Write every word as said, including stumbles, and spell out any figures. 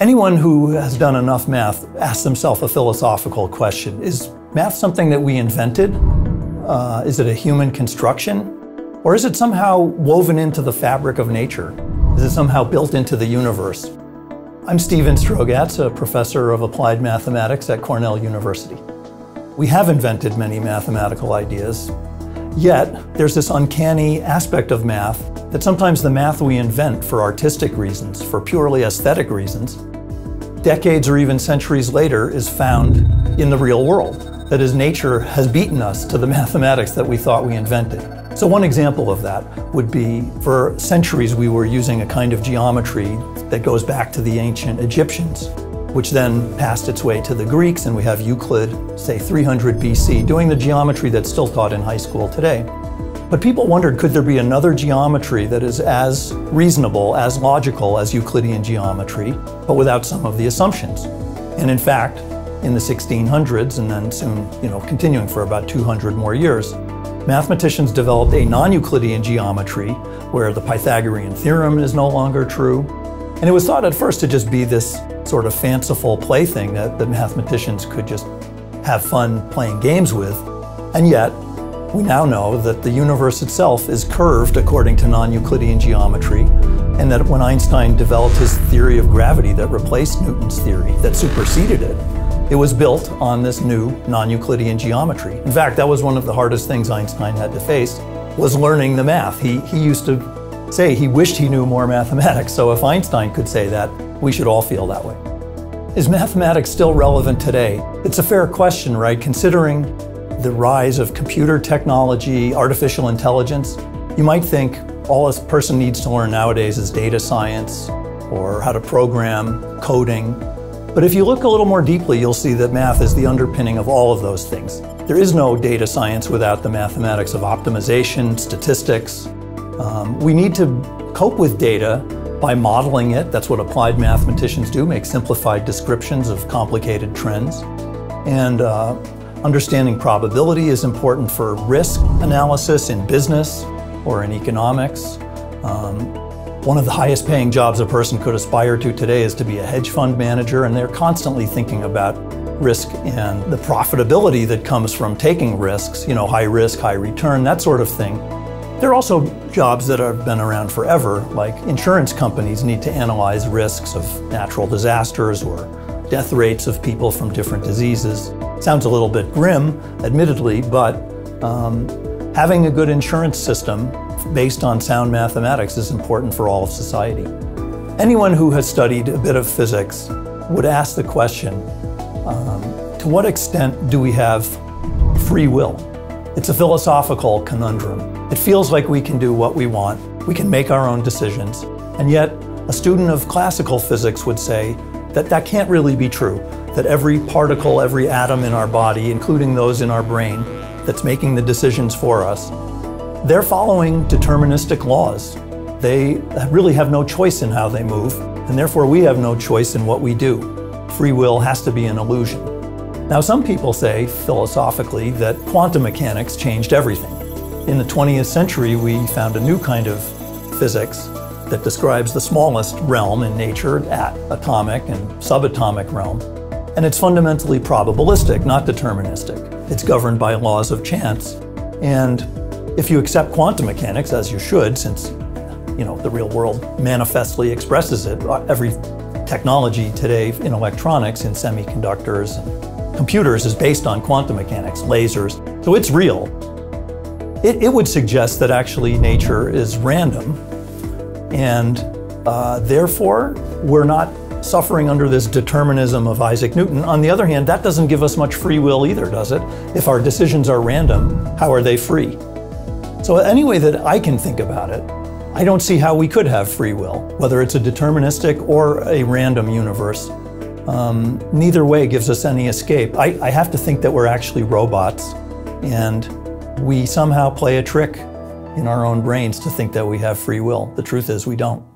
Anyone who has done enough math asks themselves a philosophical question. Is math something that we invented? Uh, is it a human construction? Or is it somehow woven into the fabric of nature? Is it somehow built into the universe? I'm Steven Strogatz, a professor of applied mathematics at Cornell University. We have invented many mathematical ideas, yet there's this uncanny aspect of math that sometimes the math we invent for artistic reasons, for purely aesthetic reasons, decades or even centuries later is found in the real world. That is, nature has beaten us to the mathematics that we thought we invented. So one example of that would be, for centuries we were using a kind of geometry that goes back to the ancient Egyptians, which then passed its way to the Greeks, and we have Euclid, say three hundred B C, doing the geometry that's still taught in high school today. But people wondered, could there be another geometry that is as reasonable, as logical as Euclidean geometry, but without some of the assumptions? And in fact, in the sixteen hundreds, and then soon, you know, continuing for about two hundred more years, mathematicians developed a non-Euclidean geometry where the Pythagorean theorem is no longer true. And it was thought at first to just be this sort of fanciful plaything that the mathematicians could just have fun playing games with, and yet, we now know that the universe itself is curved according to non-Euclidean geometry, and that when Einstein developed his theory of gravity that replaced Newton's theory, that superseded it, it was built on this new non-Euclidean geometry. In fact, that was one of the hardest things Einstein had to face, was learning the math. He, he used to say he wished he knew more mathematics, so if Einstein could say that, we should all feel that way. Is mathematics still relevant today? It's a fair question, right, considering the rise of computer technology, artificial intelligence. You might think all a person needs to learn nowadays is data science or how to program, coding. But if you look a little more deeply, you'll see that math is the underpinning of all of those things. There is no data science without the mathematics of optimization, statistics. Um, we need to cope with data by modeling it. That's what applied mathematicians do, make simplified descriptions of complicated trends. And uh, Understanding probability is important for risk analysis in business or in economics. Um, one of the highest paying jobs a person could aspire to today is to be a hedge fund manager, and they're constantly thinking about risk and the profitability that comes from taking risks, you know, high risk, high return, that sort of thing. There are also jobs that have been around forever, like insurance companies need to analyze risks of natural disasters or death rates of people from different diseases. Sounds a little bit grim, admittedly, but um, having a good insurance system based on sound mathematics is important for all of society. Anyone who has studied a bit of physics would ask the question, um, to what extent do we have free will? It's a philosophical conundrum. It feels like we can do what we want, we can make our own decisions, and yet a student of classical physics would say, That, that can't really be true, that every particle, every atom in our body, including those in our brain, that's making the decisions for us, they're following deterministic laws. They really have no choice in how they move, and therefore we have no choice in what we do. Free will has to be an illusion. Now, some people say, philosophically, that quantum mechanics changed everything. In the twentieth century, we found a new kind of physics that describes the smallest realm in nature, at atomic and subatomic realm. And it's fundamentally probabilistic, not deterministic. It's governed by laws of chance. And if you accept quantum mechanics, as you should, since you know the real world manifestly expresses it, every technology today in electronics, in semiconductors, and computers is based on quantum mechanics, lasers, so it's real. It, it would suggest that actually nature is random, and uh, therefore, we're not suffering under this determinism of Isaac Newton. On the other hand, that doesn't give us much free will either, does it? If our decisions are random, how are they free? So any way that I can think about it, I don't see how we could have free will, whether it's a deterministic or a random universe. Um, neither way gives us any escape. I, I have to think that we're actually robots, and we somehow play a trick in our own brains to think that we have free will. The truth is, we don't.